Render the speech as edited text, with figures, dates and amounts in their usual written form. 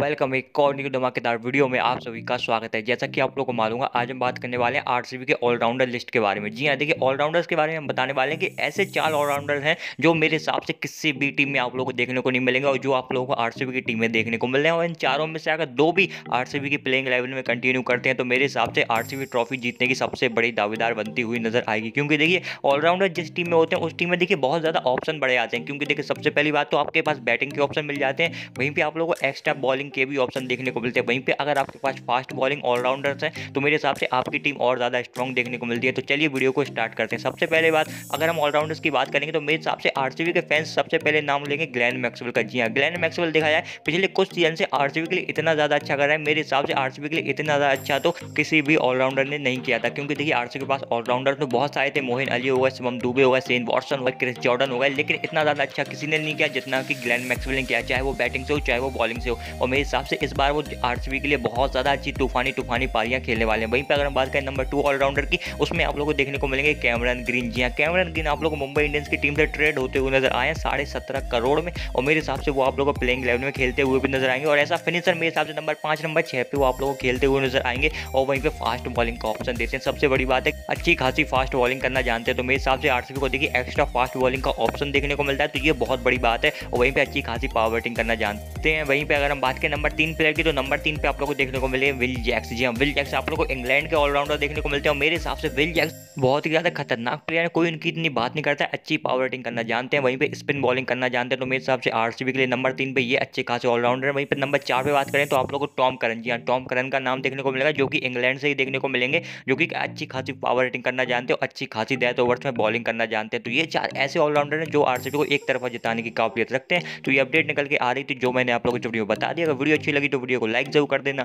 Welcome एक और new धमाकेदार वीडियो में आप सभी का स्वागत है। जैसा कि आप लोगों को मालूम है, आज हम बात करने वाले हैं आरसीबी के ऑलराउंडर लिस्ट के बारे में। जी हाँ, देखिए ऑलराउंडर्स के बारे में हम बताने वाले हैं कि ऐसे 4 ऑलराउंडर हैं जो मेरे हिसाब से किसी भी टीम में आप लोगों को देखने को नहीं मिलेंगे और जो आप लोगों को आरसीबी की टीम में देखने को मिल रहे हैं। और इन चारों में से अगर 2 भी आरसीबी की प्लेइंग 11 में कंटिन्यू करते हैं तो मेरे हिसाब से आरसीबी ट्रॉफी जीतने की सबसे बड़ी दावेदार बनती हुई नजर आएगी, क्योंकि देखिए ऑलराउंडर जिस टीम में होते हैं उस टीम में देखिए बहुत ज़्यादा ऑप्शन बढ़े आते हैं। क्योंकि देखिए सबसे पहली बात तो आपके पास बैटिंग के ऑप्शन मिल जाते हैं, वहीं पर आप लोगों को एक्स्ट्रा बॉलिंग के भी ऑप्शन देखने को मिलते हैं। वहीं पे अगर आपके पास फास्ट बॉलिंग ऑलराउंडर्स हैं तो मेरे हिसाब से आपकी टीम और ज़्यादा स्ट्रॉन्ग देखने को मिलती है। तो चलिए वीडियो को स्टार्ट करते हैं। सबसे पहले बात अगर हम ऑलराउंडर्स की बात करेंगे तो मेरे हिसाब से आरसीबी के फैंस सबसे पहले नाम लेंगे ग्लेन मैक्सवेल का। जी हाँ, ग्लेन मैक्सवेल देखा जाए पिछले कुछ सीजन से आरसीबी के लिए इतना ज़्यादा अच्छा कर रहा है, मेरे हिसाब से आरसीबी के लिए इतना ज़्यादा अच्छा तो किसी भी ऑलराउंडर ने नहीं किया था। क्योंकि देखिए आरसीबी के पास ऑलराउंडर तो बहुत सारे थे, मोहिन अली होगा, शुभम दुबे होगा, क्रिस जॉर्डन होगा, लेकिन इतना ज़्यादा अच्छा किसी ने नहीं किया जितना कि ग्लेन मैक्सवेल ने किया, चाहे वो बैटिंग से हो चाहे वो बॉलिंग से हो। और मेरे हिसाब से इस बार वो आरसीबी के लिए बहुत ज़्यादा अच्छी तूफानी पारियां खेलने वाले हैं। वहीं पर अगर हम बात करें नंबर 2 ऑलराउंडर की, उसमें आप लोगों को देखने को मिलेंगे कैमरन ग्रीन। जी हाँ, कैमरन ग्रीन आप लोगों को मुंबई इंडियंस की टीम से ट्रेड होते हुए नजर आए 17.5 करोड़ में, और मेरे हिसाब से वो आप लोगों को प्लेइंग 11 में खेलते हुए भी नजर आएंगे। और ऐसा फिनिशर मेरे हिसाब से नंबर 5 नंबर 6 पे वो आप लोगों को खेलते हुए नजर आएंगे। और वहीं पर फास्ट बॉलिंग का ऑप्शन देते हैं, सबसे बड़ी बात है अच्छी खासी फास्ट बॉलिंग करना जानते हैं। तो मेरे हिसाब से आरसीबी को देखिए एक्स्ट्रा फास्ट बॉलिंग का ऑप्शन देखने को मिलता है, तो ये बहुत बड़ी बात है। और वहीं पर अच्छी खासी पावर बैटिंग करना जानते हैं। वहीं पर अगर हम बात करें नंबर 3 प्लेयर की तो नंबर 3 पे आप लोगों को देखने को मिले विल जैक्स। जी हाँ, विल जैक्स आप लोगों को इंग्लैंड के ऑलराउंडर देखने को मिलते हैं और मेरे हिसाब से विल जैक्स बहुत ही ज़्यादा खतरनाक प्लेयर है, कोई उनकी इतनी बात नहीं करता है, अच्छी पावर बैटिंग करना जानते हैं, वहीं पे स्पिन बॉलिंग करना जानते हैं। तो मेरे हिसाब से आरसीबी के लिए नंबर 3 पे ये अच्छे खासे ऑलराउंडर है। वहीं पर नंबर 4 पे बात करें तो आप लोगों को टॉम करन, जी हाँ टॉम करन का नाम देखने को मिलेगा, जो कि इंग्लैंड से ही देखने को मिलेंगे, जो कि अच्छी खासी पावर बैटिंग करना जानते हो, अच्छी खासी डेथ ओवर्स में बॉलिंग करना जानते हैं। तो ये 4 ऐसे ऑलराउंडर हैं जो आरसीबी को एक तरफा जिताने की काबिलियत रखते हैं। तो ये अपडेट निकल के आ रही थी जो मैंने आप लोगों को वीडियो बता दिया। अगर वीडियो अच्छी लगी तो वीडियो को लाइक जरूर कर देना।